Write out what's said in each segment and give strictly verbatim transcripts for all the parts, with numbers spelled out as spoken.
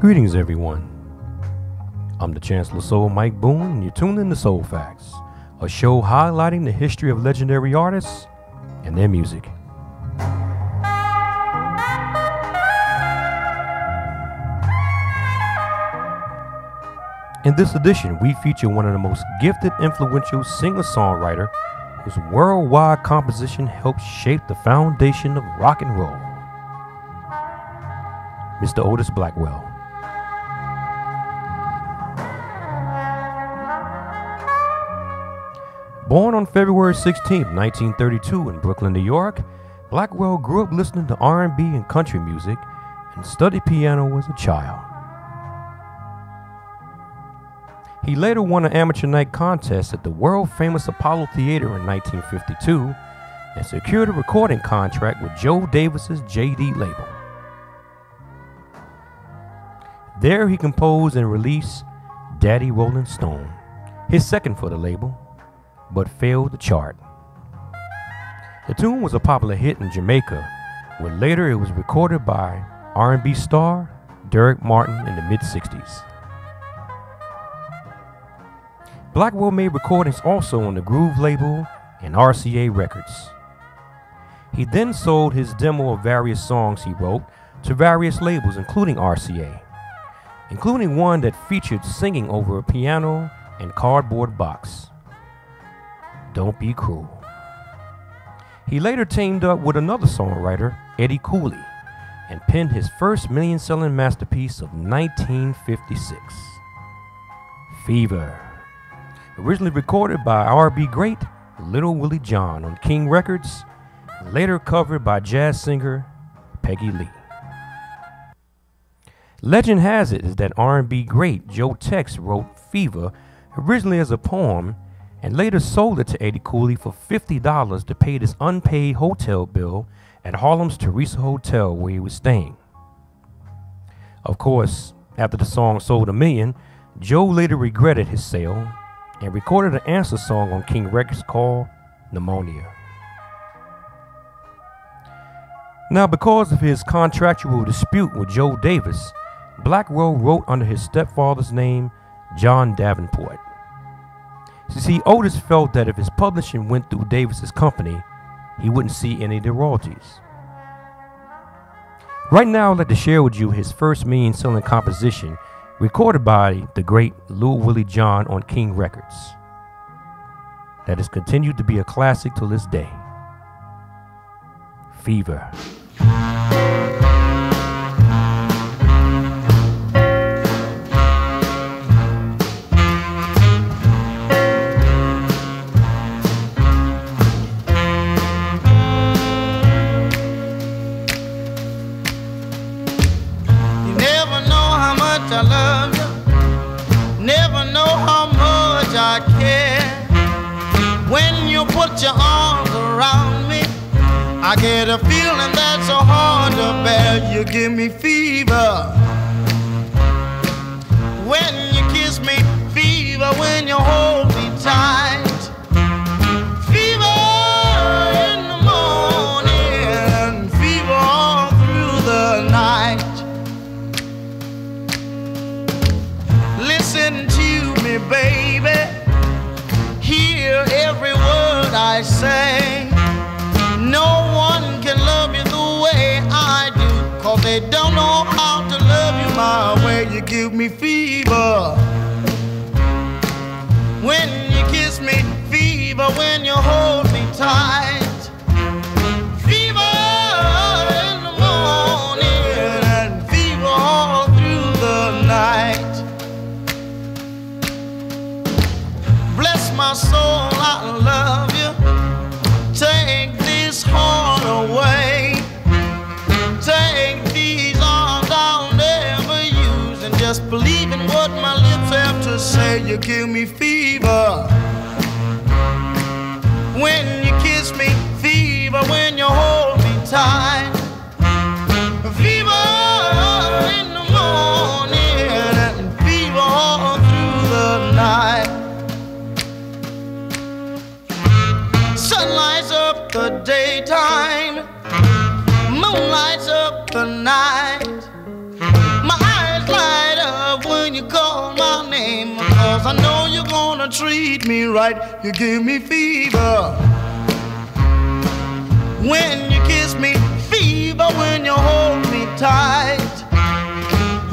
Greetings, everyone. I'm the Chancellor of Soul, Mike Boone, and you're tuned in to Soul Facts, a show highlighting the history of legendary artists and their music. In this edition, we feature one of the most gifted, influential singer-songwriter whose worldwide composition helped shape the foundation of rock and roll, Mister Otis Blackwell. Born on February sixteenth, nineteen thirty-two in Brooklyn, New York, Blackwell grew up listening to R and B and country music and studied piano as a child. He later won an amateur night contest at the world-famous Apollo Theater in nineteen fifty-two and secured a recording contract with Joe Davis's J D label. There he composed and released Daddy Rolling Stone, his second for the label, but failed to chart. The tune was a popular hit in Jamaica, where later it was recorded by R and B star Derek Martin in the mid sixties. Blackwell made recordings also on the Groove label and R C A Records. He then sold his demo of various songs he wrote to various labels, including R C A, including one that featured singing over a piano and cardboard box, Don't Be Cruel. He later teamed up with another songwriter, Eddie Cooley, and penned his first million-selling masterpiece of nineteen fifty-six, Fever, originally recorded by R and B great Little Willie John on King Records, later covered by jazz singer Peggy Lee. Legend has it is that R and B great Joe Tex wrote Fever originally as a poem and later sold it to Eddie Cooley for fifty dollars to pay his unpaid hotel bill at Harlem's Teresa Hotel, where he was staying. Of course, after the song sold a million, Joe later regretted his sale and recorded an answer song on King Records called Pneumonia. Now, because of his contractual dispute with Joe Davis, Blackwell wrote under his stepfather's name, John Davenport. You see, Otis felt that if his publishing went through Davis's company, he wouldn't see any of the royalties. Right now, I'd like to share with you his first million-selling composition, recorded by the great Little Willie John on King Records, that has continued to be a classic to this day, Fever. Your arms around me, I get a feeling that's so hard to bear. You give me fever when you kiss me, fever when you hold me tight, fever in the morning, fever all through the night. Listen to me, baby, every word I say. No one can love you the way I do, 'cause they don't know how to love you my way. You give me fever when you kiss me, fever when you hold me tight. My soul, I love you. Take this heart away. Take these arms I'll never use, and just believe in what my lips have to say. You give me fever when you kiss me, fever when you hold me tight, fever in the morning and fever all through the night. Sun lights up the daytime, moon lights up the night, my eyes light treat me right, you give me fever when you kiss me, fever when you hold me tight,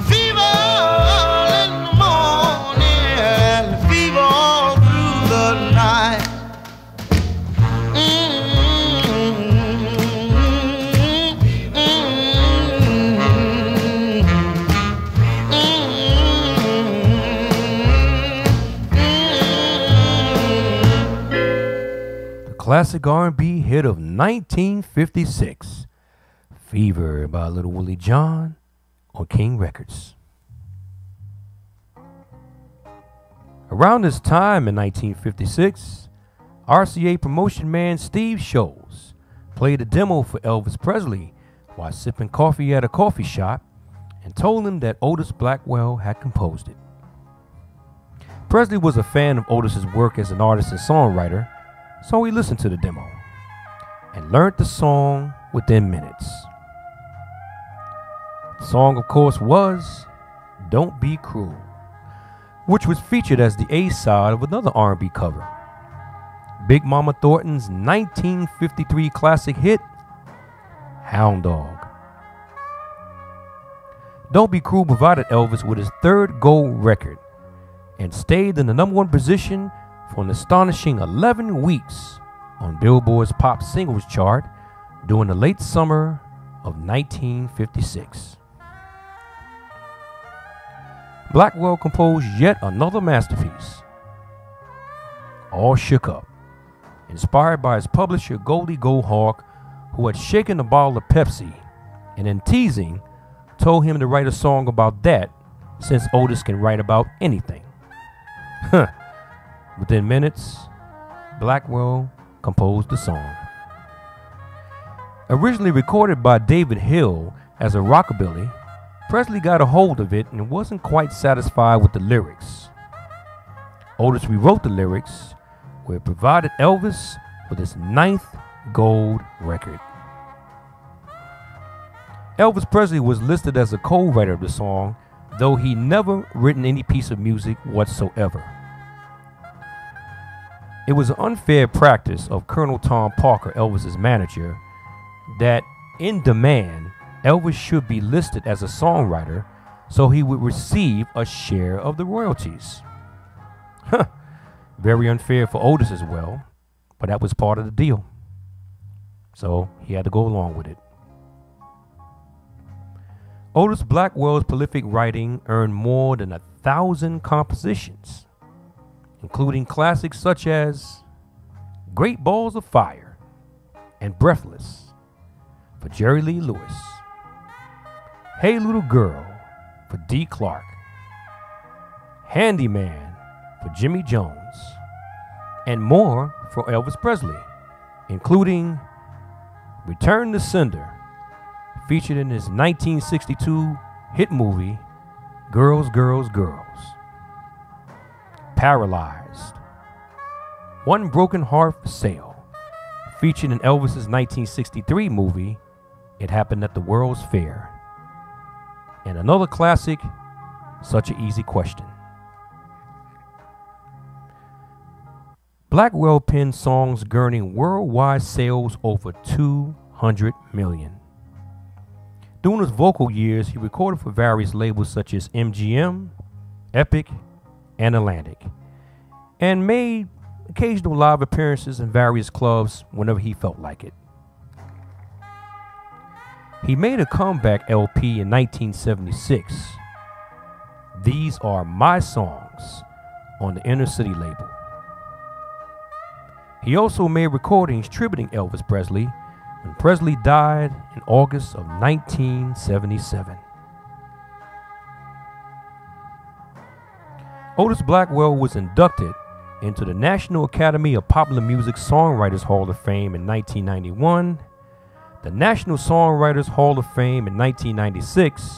fever in the morning, fever all through the night. Classic R and B hit of nineteen fifty-six, Fever by Little Willie John on King Records. Around this time in nineteen fifty-six, R C A promotion man Steve Sholes played a demo for Elvis Presley while sipping coffee at a coffee shop and told him that Otis Blackwell had composed it. Presley was a fan of Otis's work as an artist and songwriter, so he listened to the demo and learned the song within minutes. The song, of course, was Don't Be Cruel, which was featured as the A-side of another R and B cover, Big Mama Thornton's nineteen fifty-three classic hit, Hound Dog. Don't Be Cruel provided Elvis with his third gold record and stayed in the number one position for an astonishing eleven weeks on Billboard's pop singles chart during the late summer of nineteen fifty-six. Blackwell composed yet another masterpiece, All Shook Up, inspired by his publisher Goldie Gohawk, who had shaken a bottle of Pepsi and in teasing told him to write a song about that since Otis can write about anything. Huh. Within minutes, Blackwell composed the song. Originally recorded by David Hill as a rockabilly, Presley got a hold of it and wasn't quite satisfied with the lyrics. Otis rewrote the lyrics, where it provided Elvis with his ninth gold record. Elvis Presley was listed as a co-writer of the song, though he never written any piece of music whatsoever. It was an unfair practice of Colonel Tom Parker, Elvis's manager, that in demand, Elvis should be listed as a songwriter so he would receive a share of the royalties. Huh. Very unfair for Otis as well, but that was part of the deal. So he had to go along with it. Otis Blackwell's prolific writing earned more than a thousand compositions, including classics such as Great Balls of Fire and Breathless for Jerry Lee Lewis, Hey Little Girl for Dee Clark, Handyman for Jimmy Jones, and more for Elvis Presley, including Return to Sender, featured in his nineteen sixty-two hit movie Girls, Girls, Girls, Paralyzed, One Broken Heart for Sale, featured in Elvis's nineteen sixty-three movie It Happened at the World's Fair, and another classic, Such an Easy Question. Blackwell penned songs garnering worldwide sales over two hundred million. During his vocal years, he recorded for various labels such as M G M, Epic, and Atlantic, and made occasional live appearances in various clubs whenever he felt like it. He made a comeback L P in nineteen seventy-six, These Are My Songs, on the Inner City label. He also made recordings tributing Elvis Presley when Presley died in August of nineteen seventy-seven. Otis Blackwell was inducted into the National Academy of Popular Music Songwriters Hall of Fame in nineteen ninety-one, the National Songwriters Hall of Fame in nineteen ninety-six,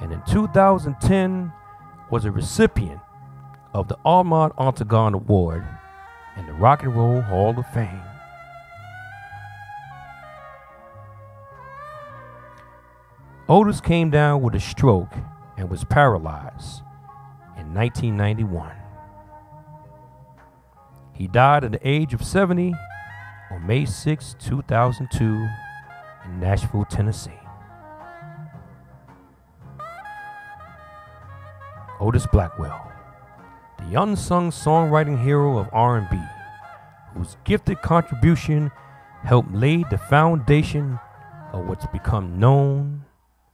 and in two thousand ten was a recipient of the Armand Antagon Award and the Rock and Roll Hall of Fame. Otis came down with a stroke and was paralyzed in nineteen ninety-one. He died at the age of seventy on May sixth, two thousand two in Nashville, Tennessee. Otis Blackwell, the unsung songwriting hero of R and B, whose gifted contribution helped lay the foundation of what's become known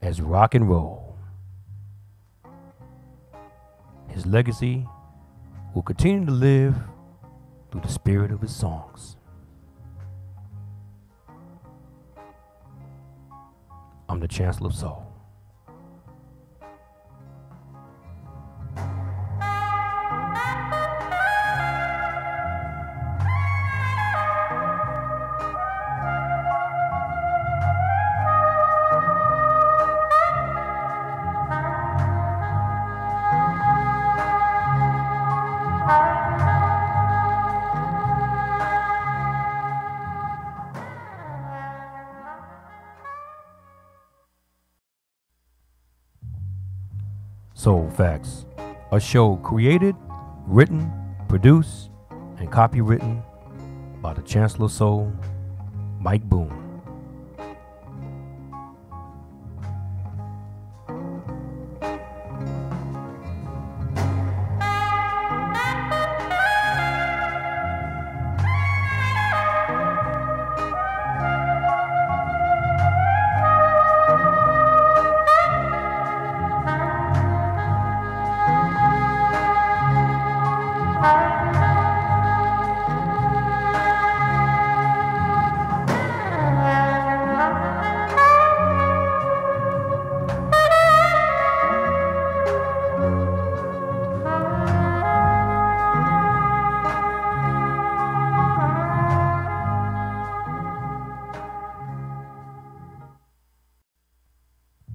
as rock and roll. His legacy will continue to live through the spirit of his songs. I'm the Chancellor of Soul. Soul Facts, a show created, written, produced, and copywritten by the Chancellor of Soul, Mike Boone.